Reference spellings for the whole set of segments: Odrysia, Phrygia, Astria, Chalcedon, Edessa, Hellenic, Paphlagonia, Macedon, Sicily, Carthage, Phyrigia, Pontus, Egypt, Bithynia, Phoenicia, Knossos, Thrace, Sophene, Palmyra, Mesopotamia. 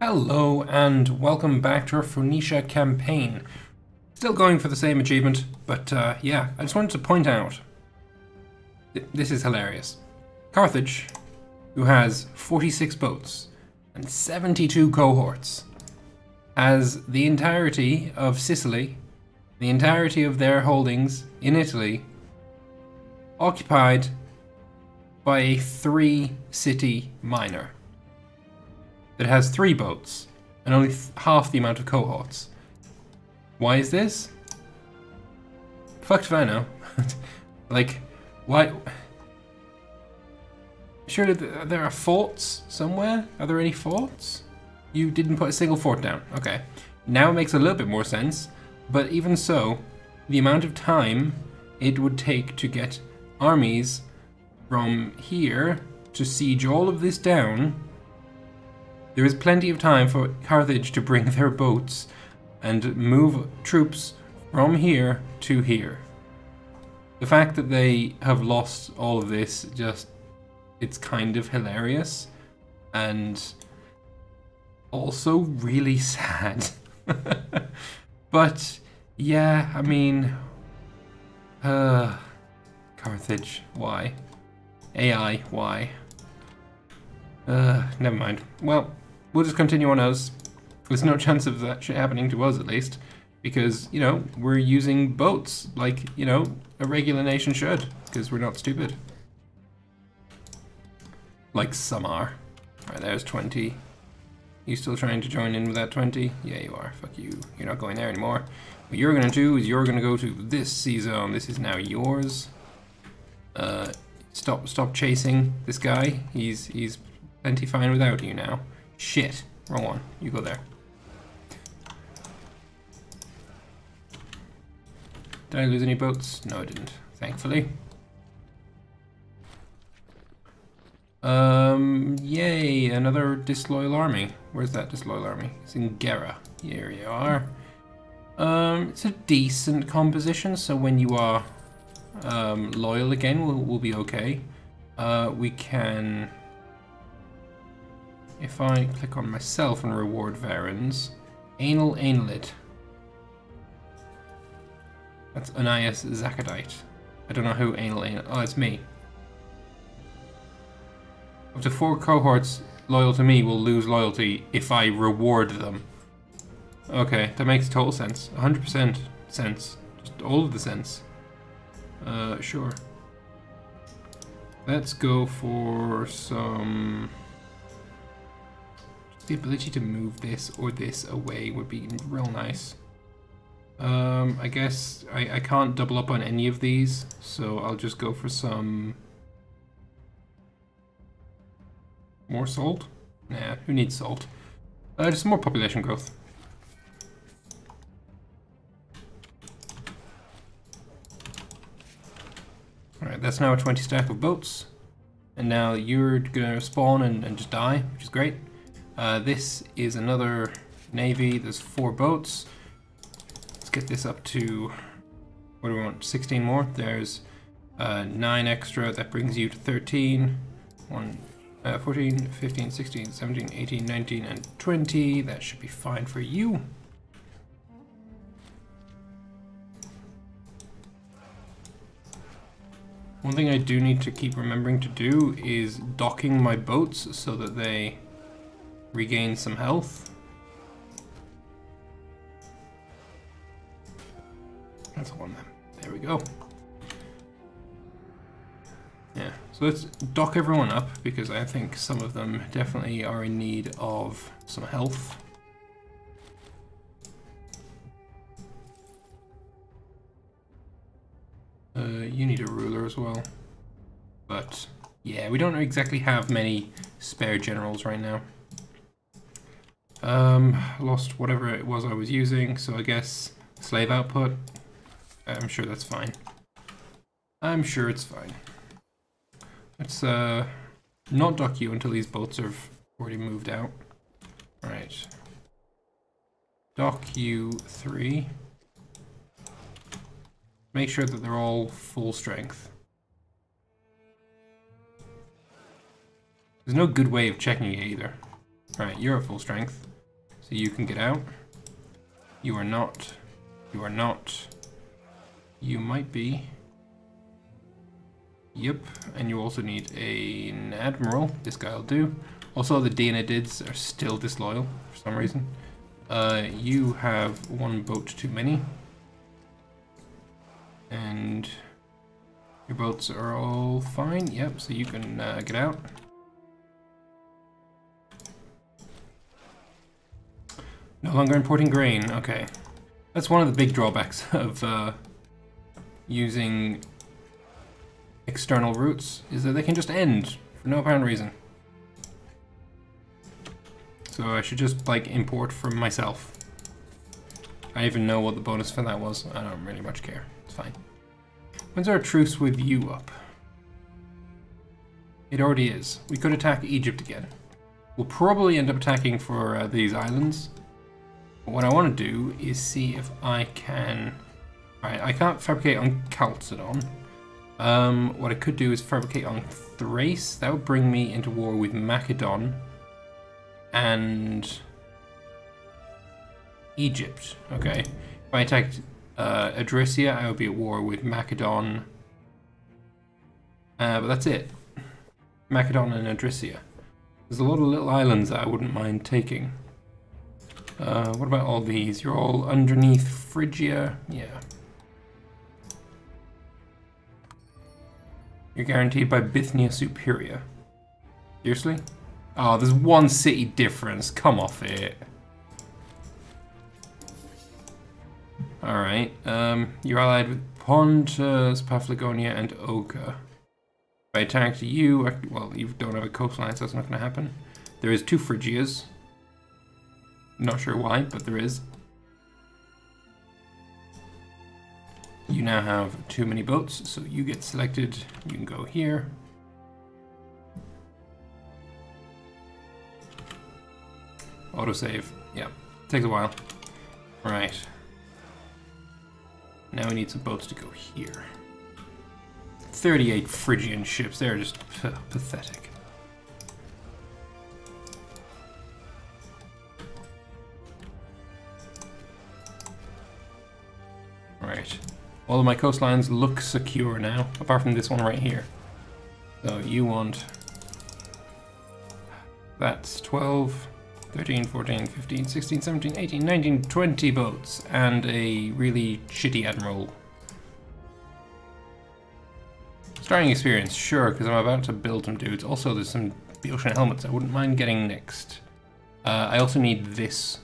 Hello and welcome back to our Phoenicia campaign. Still going for the same achievement, but yeah, I just wanted to point out, this is hilarious. Carthage, who has 46 boats and 72 cohorts, has the entirety of Sicily, the entirety of their holdings in Italy, occupied by a 3-city minor. That has 3 boats and only half the amount of cohorts. Why is this? Fucked if I know. Like, why? Surely there are forts somewhere? Are there any forts? You didn't put a single fort down. Okay. Now it makes a little bit more sense, but even so, the amount of time it would take to get armies from here to siege all of this down. There is plenty of time for Carthage to bring their boats and move troops from here to here. The fact that they have lost all of this, just, it's kind of hilarious and also really sad. But yeah, I mean, Carthage, why? AI, why? Never mind. Well, we'll just continue on us. There's no chance of that shit happening to us, at least. Because, you know, we're using boats like, you know, a regular nation should. Because we're not stupid. Like some are. Alright, there's 20. You still trying to join in with that 20? Yeah, you are. Fuck you. You're not going there anymore. What you're gonna do is you're gonna go to this sea zone. This is now yours. Stop chasing this guy. He's plenty fine without you now. Shit. Wrong one. You go there. Did I lose any boats? No, I didn't. Thankfully. Yay! Another disloyal army. Where's that disloyal army? It's in Gera. Here you are. It's a decent composition, so when you are loyal again, we'll be okay. We can... If I click on myself and reward Varans, Analid. That's Onias Zakadite. I don't know who Analid. Oh, it's me. Up to 4 cohorts loyal to me will lose loyalty if I reward them. Okay, that makes total sense. 100% sense. Just all of the sense. Sure. Let's go for some... The ability to move this or this away would be real nice. I guess I can't double up on any of these, so I'll just go for some more salt. Nah, who needs salt? Just more population growth. Alright, that's now a 20 stack of boats. And now you're gonna spawn and just die, which is great. This is another navy. There's 4 boats. Let's get this up to, what do we want, 16 more? There's 9 extra. That brings you to 13. 14, 15, 16, 17, 18, 19, and 20. That should be fine for you. One thing I do need to keep remembering to do is docking my boats so that they... regain some health. That's one of them. There we go. Yeah, so let's dock everyone up because I think some of them definitely are in need of some health. You need a ruler as well. But yeah, we don't exactly have many spare generals right now. Lost whatever it was I was using, so I guess slave output. I'm sure that's fine. I'm sure it's fine. Let's not dock you until these boats have already moved out. Alright. Dock you 3. Make sure that they're all full strength. There's no good way of checking it either. Alright, you're at full strength. So you can get out. You are not. You are not. You might be. Yep. And you also need an admiral. This guy will do. Also, the Danadids are still disloyal for some reason. You have one boat too many. And your boats are all fine. Yep, so you can get out. No longer importing grain. Okay. That's one of the big drawbacks of using external routes, is that they can just end for no apparent reason. So I should just, like, import from myself. I even know what the bonus for that was. I don't really much care. It's fine. When's our truce with you up? It already is. We could attack Egypt again. We'll probably end up attacking for these islands. But what I want to do is see if I can... Alright, I can't fabricate on Chalcedon. What I could do is fabricate on Thrace. That would bring me into war with Macedon and Egypt. Okay. If I attacked Odrysia, I would be at war with Macedon. But that's it. Macedon and Odrysia. There's a lot of little islands that I wouldn't mind taking. What about all these? You're all underneath Phrygia. Yeah. You're guaranteed by Bithynia Superior. Seriously? Oh, there's one city difference. Come off it. Alright. You're allied with Pontus, Paphlagonia, and Oka. If I attacked you, well, you don't have a coastline, so that's not going to happen. There is two Phrygias. Not sure why, but there is. You now have too many boats, so you get selected. You can go here. Autosave. Yeah, takes a while. Right. Now we need some boats to go here. 38 Phrygian ships. They're just pathetic. Right. All of my coastlines look secure now, apart from this one right here. So you want... That's 12, 13, 14, 15, 16, 17, 18, 19, 20 boats, and a really shitty admiral. Starting experience, sure, because I'm about to build some dudes. Also, there's some Boeotian helmets I wouldn't mind getting next. I also need this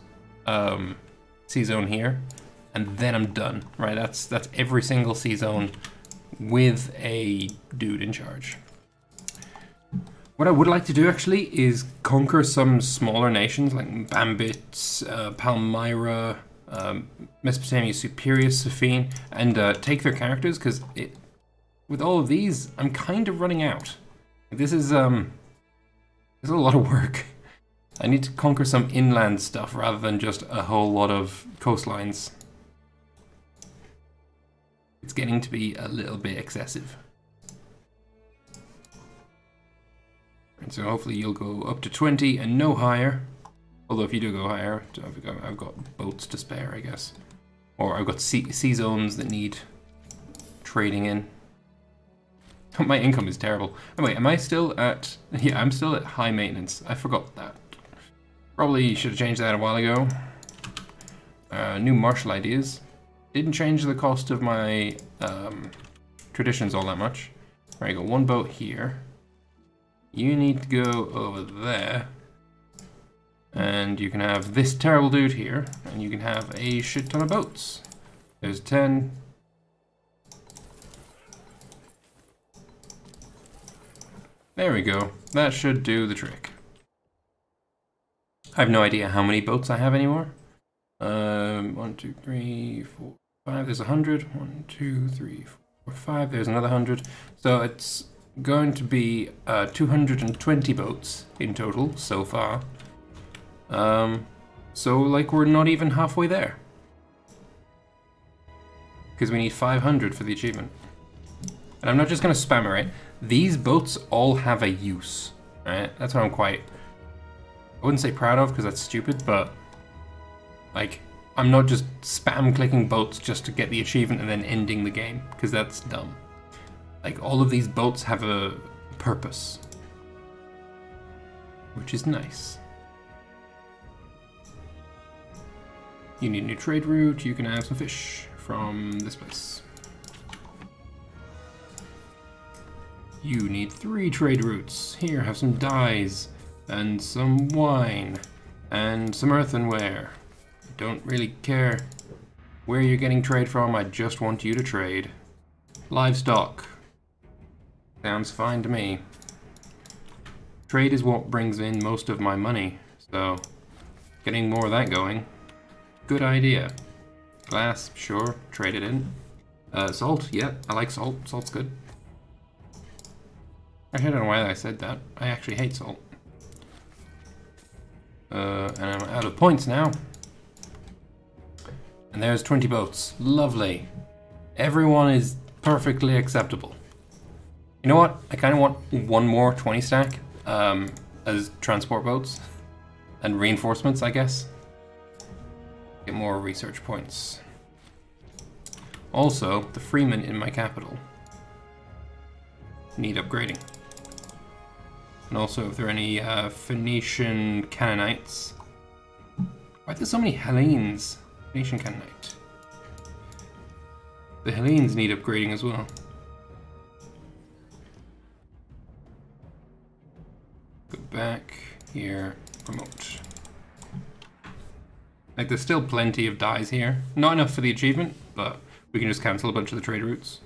sea zone here. And then I'm done, right? That's every single sea zone with a dude in charge. What I would like to do actually is conquer some smaller nations like Bambit, Palmyra, Mesopotamia Superior, Safine, and take their characters, because with all of these, I'm kind of running out. This is this is a lot of work. I need to conquer some inland stuff rather than just a whole lot of coastlines. It's getting to be a little bit excessive. And so hopefully you'll go up to 20 and no higher. Although if you do go higher, I've got boats to spare, I guess. Or I've got sea zones that need trading in. My income is terrible. Oh, wait, am I still at... Yeah, I'm still at high maintenance. I forgot that. Probably should have changed that a while ago. New martial ideas. Didn't change the cost of my traditions all that much. Right, I got one boat here. You need to go over there. And you can have this terrible dude here. And you can have a shit ton of boats. There's 10. There we go. That should do the trick. I have no idea how many boats I have anymore. 1, 2, 3, 4... 5, there's 100. 1, 2, 3, 4, 5, there's another 100. So it's going to be 220 boats in total so far. So, like, we're not even halfway there. Because we need 500 for the achievement. And I'm not just going to spam it, right? These boats all have a use, right? That's what I'm quite... I wouldn't say proud of, because that's stupid, but Like, I'm not just spam clicking bolts just to get the achievement and then ending the game, because that's dumb. Like, all of these bolts have a purpose, which is nice. You need a new trade route, you can have some fish from this place. You need 3 trade routes. Here, have some dyes, and some wine, and some earthenware. I don't really care where you're getting trade from, I just want you to trade. Livestock. Sounds fine to me. Trade is what brings in most of my money, so getting more of that going, good idea. Glass, sure, trade it in. Salt, yeah, I like salt, salt's good. Actually, I don't know why I said that. I actually hate salt. And I'm out of points now. And there's 20 boats. Lovely. Everyone is perfectly acceptable. You know what? I kind of want one more 20 stack as transport boats and reinforcements, I guess. Get more research points. Also, the freemen in my capital need upgrading. And also, if there are any Phoenician Canaanites. Why are there so many Hellenes? Phoenician Canaanite. The Hellenes need upgrading as well. Go back here, promote. Like, there's still plenty of dyes here. Not enough for the achievement, but we can just cancel a bunch of the trade routes.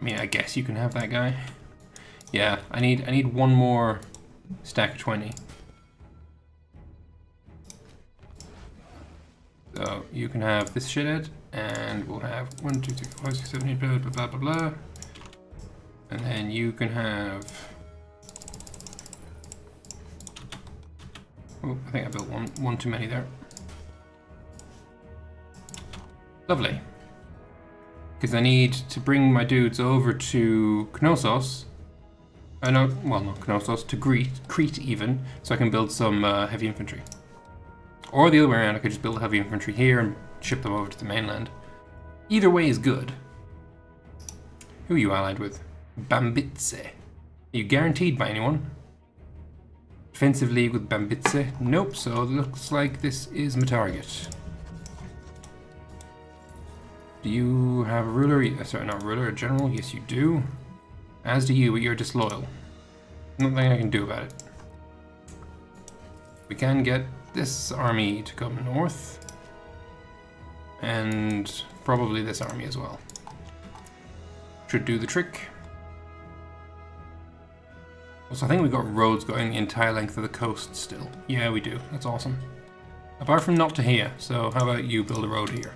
I mean, I guess you can have that guy. Yeah, I need one more stack of 20. So you can have this shithead, and we'll have 1, 2, 3, 4, 5, 6, 7, 8, blah blah blah blah blah. And then you can have. Oh, I think I built one too many there. Lovely. Because I need to bring my dudes over to Knossos. Well, not Knossos, to Crete even, so I can build some heavy infantry. Or the other way around, I could just build heavy infantry here and ship them over to the mainland. Either way is good. Who are you allied with? Bambitse. Are you guaranteed by anyone? Defensive league with Bambitse? Nope, so it looks like this is my target. Do you have a ruler? Sorry, not a ruler, a general? Yes, you do. As do you, but you're disloyal. Nothing I can do about it. We can get this army to come north. And probably this army as well. Should do the trick. Also, I think we've got roads going the entire length of the coast still. Yeah, we do. That's awesome. Apart from not to here, so how about you build a road here?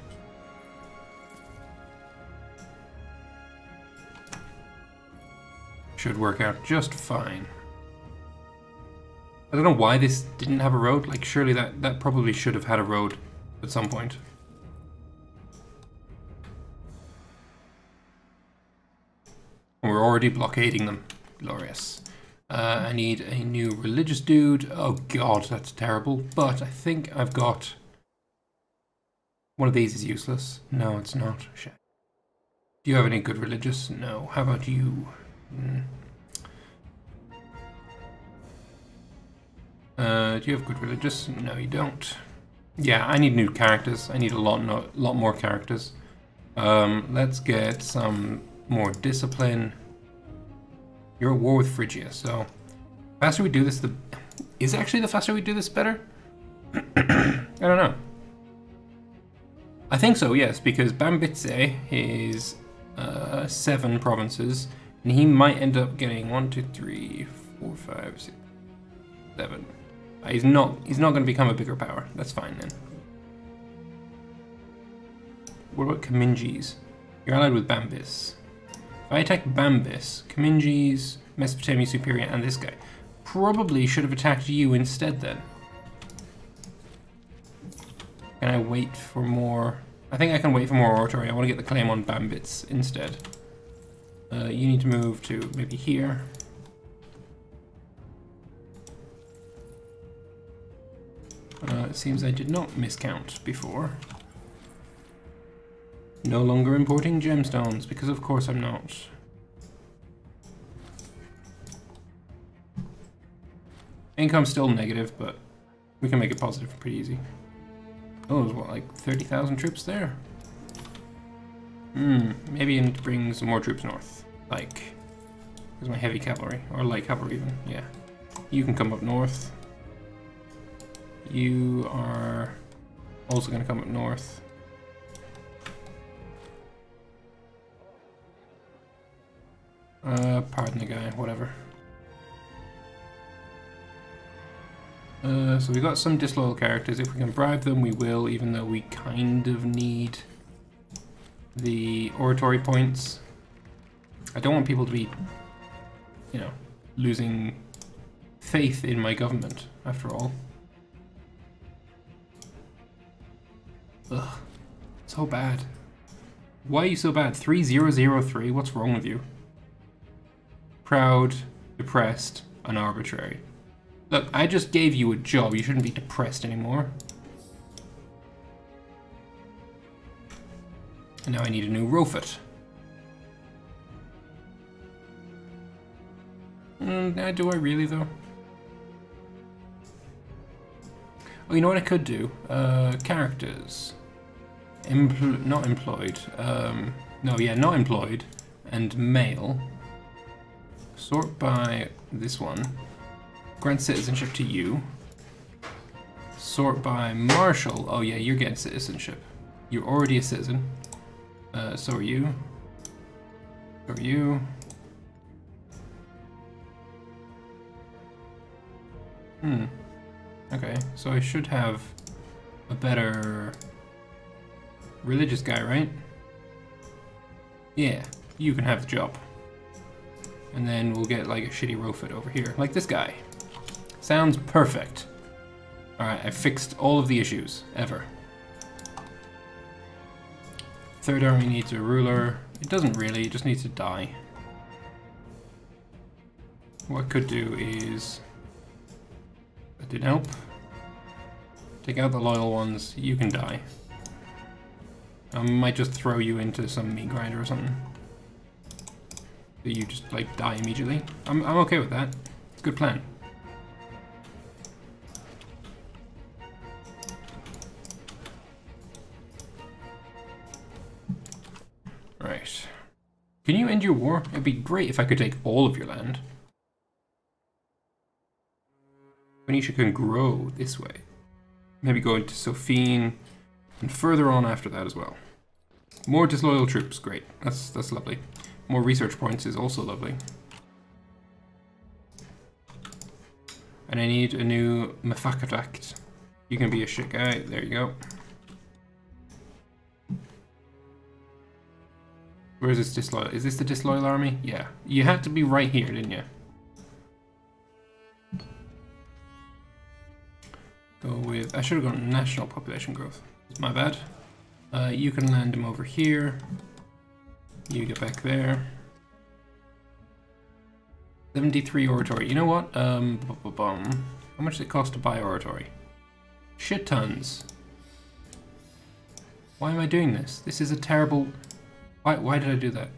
Should work out just fine. I don't know why this didn't have a road. Like, surely that probably should have had a road at some point. And we're already blockading them. Glorious. I need a new religious dude. Oh god, that's terrible. But I think I've got... One of these is useless. No, it's not. Shit. Do you have any good religious? No. How about you? Do you have good religious? No, you don't. Yeah, I need new characters. I need a lot more characters. Let's get some more discipline. You're at war with Phrygia, so the faster we do this, the faster we do this, better. I don't know. I think so, yes, because Bambitse is 7 provinces. And he might end up getting 1, 2, 3, 4, 5, 6, 7. He's not going to become a bigger power. That's fine then. What about Kaminjis? You're allied with Bambis. If I attack Bambis, Kaminjis, Mesopotamia Superior, and this guy, probably should have attacked you instead then. Can I wait for more? I think I can wait for more oratory. I want to get the claim on Bambits instead. You need to move to maybe here. It seems I did not miscount before. No longer importing gemstones, because of course I'm not. Income's still negative, but we can make it positive pretty easy. Oh, there's what, like 30,000 troops there? Hmm, maybe I need to bring some more troops north. Like, where's my heavy cavalry? Or light cavalry even, yeah. You can come up north. You are also going to come up north. Pardon the guy, whatever. So we got some disloyal characters. If we can bribe them, we will, even though we kind of need the oratory points. I don't want people to be, you know, losing faith in my government, after all. Ugh, so bad. Why are you so bad? 3003, what's wrong with you? Proud, depressed, and arbitrary. Look, I just gave you a job. You shouldn't be depressed anymore. And now I need a new Rofut. Do I really, though? Oh, you know what I could do? Characters. Not employed. No, yeah, not employed. And male. Sort by this one. Grant citizenship to you. Sort by marshal. Oh yeah, you're getting citizenship. You're already a citizen. So are you. So are you. Hmm. Okay, so I should have a better religious guy, right? Yeah, you can have the job. And then we'll get like a shitty Rofut over here, like this guy. Sounds perfect. Alright, I fixed all of the issues, ever. Third army needs a ruler. It doesn't really, it just needs to die. What I could do is... that didn't help. Take out the loyal ones, you can die. I might just throw you into some meat grinder or something. You just like die immediately. I'm okay with that. It's a good plan. Right. Can you end your war? It'd be great if I could take all of your land. Phoenicia can grow this way. Maybe go into Sophene and further on after that as well. More disloyal troops, great. That's lovely. More research points is also lovely. And I need a new Mefakatact. You can be a shit guy. There you go. Where is this disloyal? Is this the disloyal army? Yeah. You had to be right here, didn't you? Go with... I should have gone national population growth. It's my bad. You can land him over here. You get back there. 73 oratory. You know what? How much does it cost to buy oratory? Shit tons. Why am I doing this? This is a terrible... Why did I do that?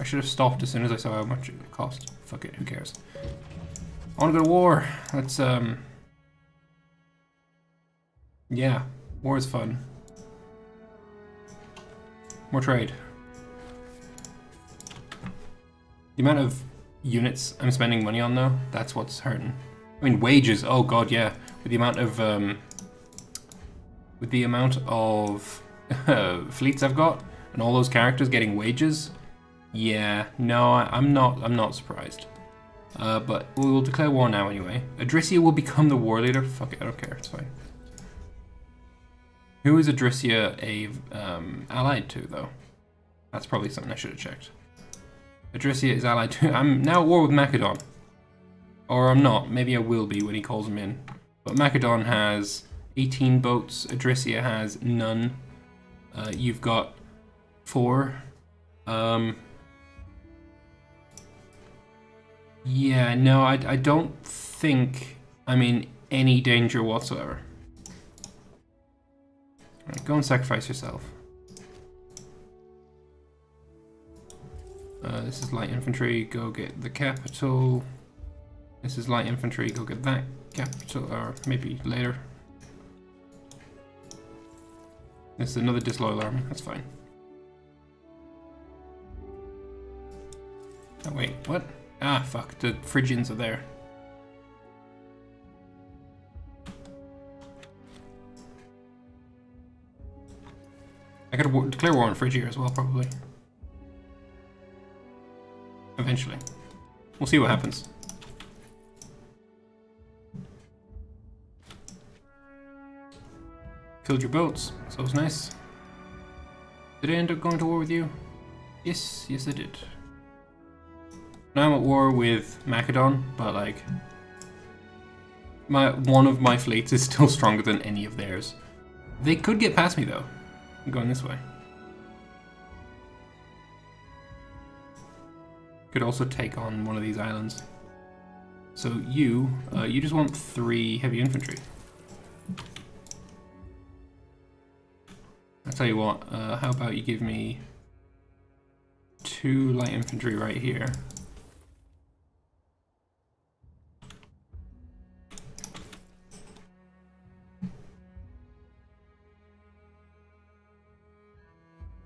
I should have stopped as soon as I saw how much it cost. Fuck it, who cares? I want to go to war. That's, yeah, war is fun. More trade. The amount of units I'm spending money on, though, that's what's hurting. I mean, wages. Oh god, yeah. With the amount of fleets I've got, and all those characters getting wages. Yeah, no, I'm not surprised. But we will declare war now anyway. Adrissia will become the war leader. Fuck it, I don't care. It's fine. Who is Adrissia allied to, though? That's probably something I should have checked. Adrissia is allied to... I'm now at war with Macedon. Or I'm not. Maybe I will be when he calls him in. But Macedon has 18 boats. Adrissia has none. You've got 4. Yeah, no, I don't think I'm in any danger whatsoever. Right, go and sacrifice yourself. This is light infantry, go get the capital. This is light infantry, go get that capital, or maybe later. This is another disloyal army, that's fine. Oh wait, what? Ah fuck, the Phrygians are there. I gotta declare war on Phrygia as well, probably. Eventually. We'll see what happens. Killed your boats, so it was nice. Did I end up going to war with you? Yes, yes I did. Now I'm at war with Macedon, but like... One of my fleets is still stronger than any of theirs. They could get past me though. I'm going this way. Could also take on one of these islands. So you, you just want 3 heavy infantry. I'll tell you what, how about you give me 2 light infantry right here.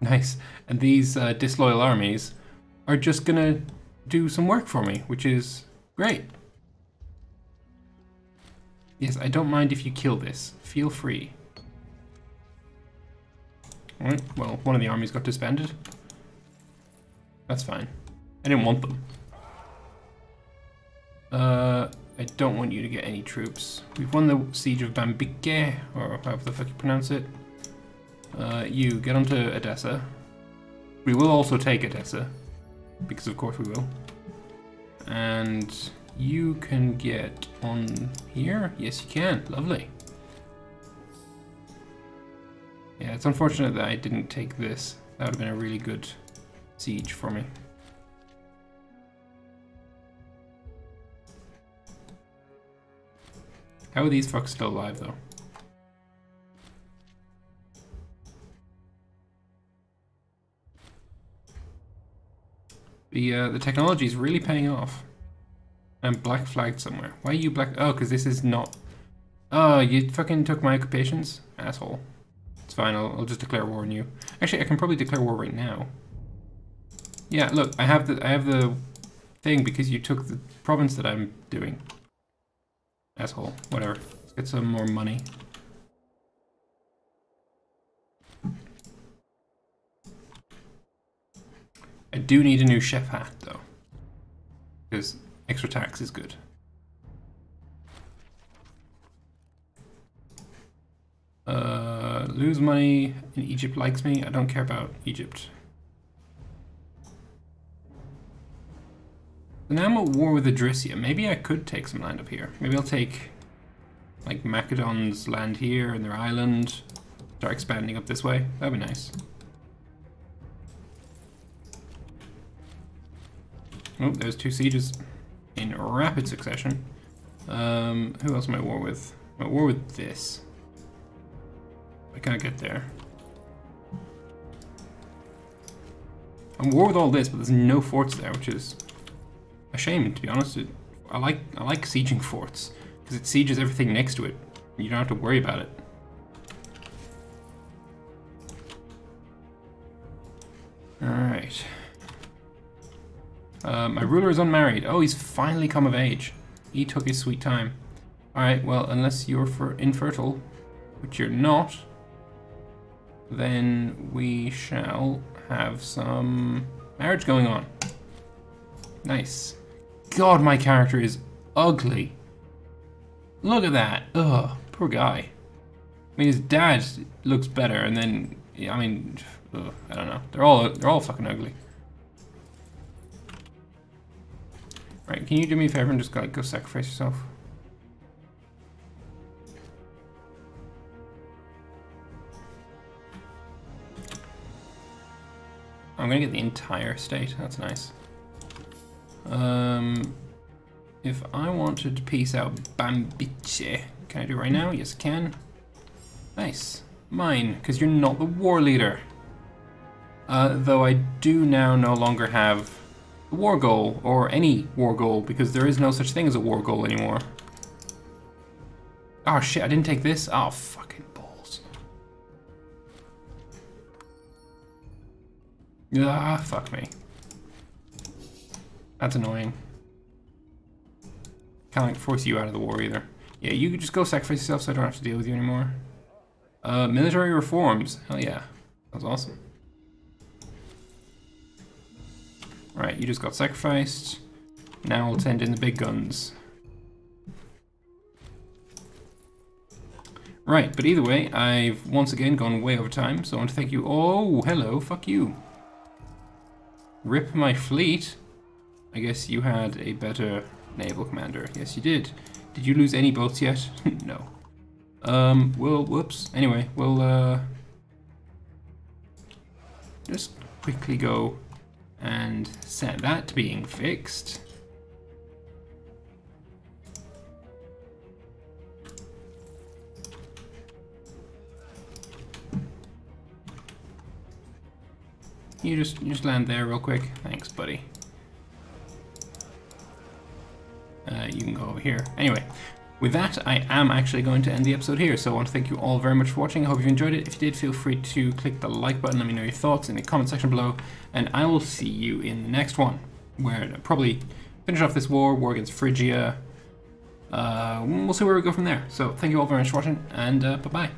Nice. And these disloyal armies are just gonna do some work for me, which is great. Yes, I don't mind if you kill this. Feel free. Alright, well, one of the armies got disbanded. That's fine. I didn't want them. I don't want you to get any troops. We've won the siege of Bambyke, or however the fuck you pronounce it. You, get onto Edessa. We will also take Edessa, because of course we will. And you can get on here? Yes, you can. Lovely. Yeah, it's unfortunate that I didn't take this. That would have been a really good siege for me. How are these fucks still alive, though? The technology is really paying off. I'm black flagged somewhere. Why are you black? Oh, because this is not... Oh, you fucking took my occupations? Asshole. It's fine, I'll just declare war on you. Actually, I can probably declare war right now. Yeah, look, I have the thing because you took the province that I'm doing. Asshole. Whatever. Let's get some more money. I do need a new chef hat, though, because extra tax is good. Lose money, and Egypt likes me. I don't care about Egypt. So now I'm at war with Idrisia. Maybe I could take some land up here. Maybe I'll take, like, Macedon's land here and their island. Start expanding up this way. That'd be nice. Oh, there's 2 sieges in rapid succession. Who else am I at war with? I'm at war with this. I can't get there. I'm at war with all this, but there's no forts there, which is a shame, to be honest. I like sieging forts, because it sieges everything next to it. And you don't have to worry about it. Alright. My ruler is unmarried. Oh, he's finally come of age. He took his sweet time. Alright, well, unless you're infertile, which you're not, then we shall have some marriage going on. Nice. God, my character is ugly. Look at that. Ugh, poor guy. I mean, his dad looks better, and then, yeah, I mean, ugh, I don't know. They're all fucking ugly. Right, can you do me a favor and just like, go sacrifice yourself? I'm gonna get the entire state, that's nice. If I wanted to piece out Bambyke, can I do it right now? Yes, I can. Nice. mine, because you're not the war leader. Though I do now no longer have the war goal, or any war goal, because there is no such thing as a war goal anymore. Oh shit, I didn't take this? Oh, fucking balls. Ah, fuck me. That's annoying. Can't like force you out of the war either. Yeah, you could just go sacrifice yourself so I don't have to deal with you anymore. Military reforms. Hell yeah. That was awesome. Right, you just got sacrificed. Now we'll send in the big guns. Right, but either way, I've once again gone way over time, so I want to thank you. Oh, hello, fuck you. Rip my fleet. I guess you had a better naval commander. Yes, you did. Did you lose any boats yet? No. Well, whoops. Anyway, we'll, just quickly go and set that to being fixed. You just land there real quick. Thanks, buddy. You can go over here. Anyway, with that, I am actually going to end the episode here. So I want to thank you all very much for watching. I hope you enjoyed it. If you did, feel free to click the like button. Let me know your thoughts in the comment section below. And I will see you in the next one, where I'll probably finish off this war against Phyrigia. We'll see where we go from there. So thank you all very much for watching, and bye-bye.